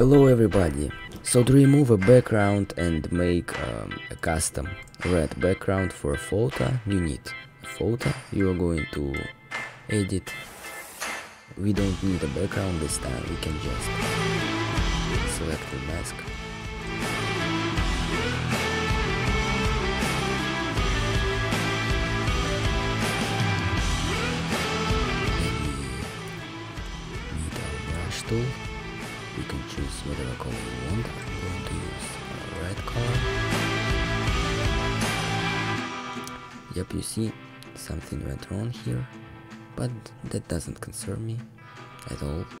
Hello everybody! So to remove a background and make a custom red background for a photo, you need a photo, you are going to edit. We don't need a background this time, we can just select the mask. Need our brush tool. You can choose whatever color you want. I'm going to use a red color. Yep, you see, something went wrong here, but that doesn't concern me at all.